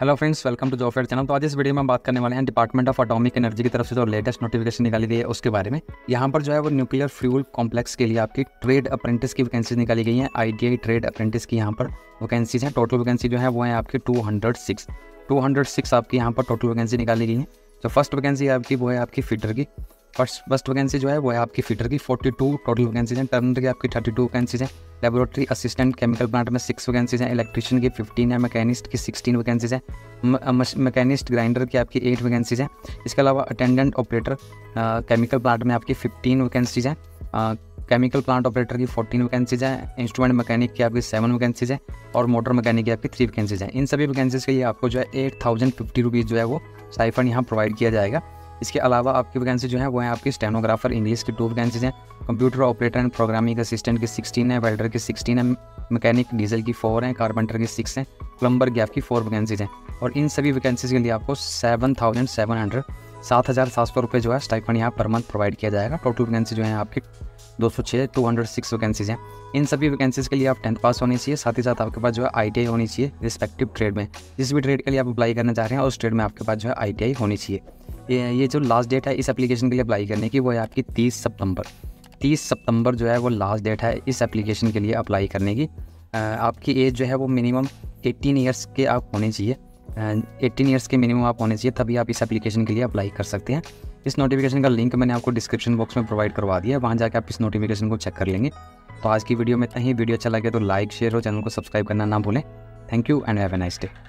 Hello friends, welcome to job affairs channel. तो आज इस वीडियो में हम बात करने वाले हैं डिपार्टमेंट ऑफ एटॉमिक एनर्जी की तरफ से जो लेटेस्ट नोटिफिकेशन निकाली गई है उसके बारे में। यहाँ पर जो है वो न्यूक्लियर फ्यूल कॉम्प्लेक्स के लिए आपकी ट्रेड अप्रेंटिस की वैकेंसीज निकाली गई हैं। ITI ट्रेड अप्रेंटिस की यहाँ पर वैकेंसीज हैं। टोटल वैकेंसी जो है वो है आपकी 206 आपकी यहाँ पर टोटल वैकेंसी निकाली गई है। जो फर्स्ट वैकेंसी आपकी वो है आपकी फिटर की, फर्स्ट वैकेंसी जो है वो है आपकी फिटर की। 42 टोटल वैकेंसीज हैं। टर्नर की आपकी 32 वैकेंसीज हैं। लेबोरेटरी असिस्टेंट केमिकल प्लांट में 6 वैकेंसीज हैं। इलेक्ट्रिशियन की 15 है। मैकेनिस्ट की 16 वैकेंसीज हैं। मैकेनिस्ट ग्राइंडर की आपकी 8 वैकेंसीज हैं। इसके अलावा अटेंडेंट ऑपरेटर केमिकल प्लांट में आपकी 15 वैकेंसीज हैं। केमिकल प्लांट ऑपरेटर की 14 वैकेंसीज हैं। इंस्ट्रूमेंट मैकेनिक की आपकी 7 वैकेंसीज हैं और मोटर मैकेनिक की आपकी 3 वैकेंसीज हैं। इन सभी वैकेंसीज के लिए आपको जो है 8050 रुपीज़ जो है वो स्टाइपेंड यहाँ प्रोवाइड किया जाएगा। इसके अलावा आपकी वैकेंसी जो है वो है आपकी स्टेनोग्राफर इंग्लिश की 2 वैकेंसीज हैं। Computer operator and programming assistant की 16 है। वेल्डर की 16 है। मैकेनिक डीजल की 4 हैं। कारपेंटर की 6 हैं। प्लम्बर की आपकी 4 वैकेंसीज हैं। और इन सभी वैकेंसीज के लिए आपको 7,700 रुपये जो है स्टाइपेंड यहाँ पर मंथ प्रोवाइड किया जाएगा। टोटल वैकेंसी जो है आपकी 206 वैकेंसीज हैं। इन सभी वैकेंसीज के लिए आप 10th पास होनी चाहिए, साथ ही साथ आपके पास जो है ITI होनी चाहिए रिस्पेक्टिव ट्रेड में। जिस भी ट्रेड के लिए आप अप्लाई करना चाह रहे हैं उस ट्रेड में आपके पास जो है ITI होनी चाहिए। ये जो लास्ट डेट है इस एप्लीकेशन के लिए अप्लाई करने की वो है आपकी 30 सितंबर। 30 सितंबर जो है वो लास्ट डेट है इस एप्लीकेशन के लिए अप्लाई करने की। आपकी एज जो है वो मिनिमम 18 ईयर्स के आप होने चाहिए। 18 ईयर्स के मिनिमम आप होने चाहिए, तभी आप इस एप्लीकेशन के लिए अप्लाई कर सकते हैं। इस नोटिफिकेशन का लिंक मैंने आपको डिस्क्रिप्शन बॉक्स में प्रोवाइड करवा दिया है, वहाँ जाकर आप इस नोटिफिकेशन को चेक कर लेंगे। तो आज की वीडियो में इतना ही। वीडियो अच्छा लगे तो लाइक, शेयर और चैनल को सब्सक्राइब करना ना भूलें। Thank you and have a nice day.